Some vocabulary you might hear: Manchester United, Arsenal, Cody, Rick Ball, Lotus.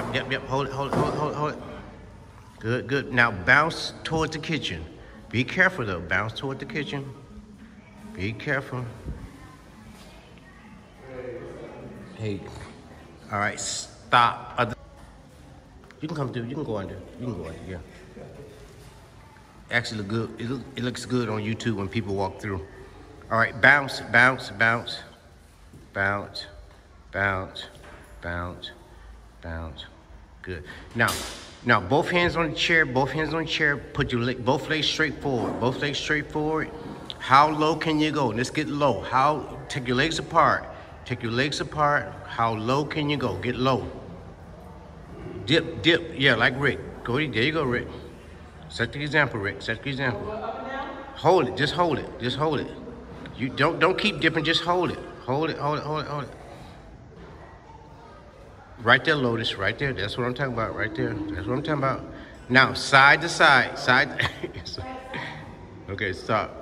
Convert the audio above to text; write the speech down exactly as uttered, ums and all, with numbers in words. Yep, yep, yep. Hold it, hold it, hold it, hold it, hold it. Good, good. Now bounce towards the kitchen. Be careful though. Bounce toward the kitchen. Be careful. Hey. All right, stop. You can come through. You can go under. You can go under, yeah. Actually, look good. It, look, it looks good on YouTube when people walk through. All right, bounce, bounce, bounce, bounce, bounce, bounce, bounce. Good. Now, now both hands on the chair. Both hands on the chair. Put your leg, both legs straight forward. Both legs straight forward. How low can you go? Let's get low. How? Take your legs apart. Take your legs apart. How low can you go? Get low. Dip, dip. Yeah, like Rick. Cody, there you go, Rick. Set the example, Rick. Set the example. Hold it. Just hold it. Just hold it. You don't don't keep dipping. Just hold it. Hold it. Hold it. Hold it. Hold it. Right there, Lotus. Right there. That's what I'm talking about. Right there. That's what I'm talking about. Now, side to side. Side. Okay, stop.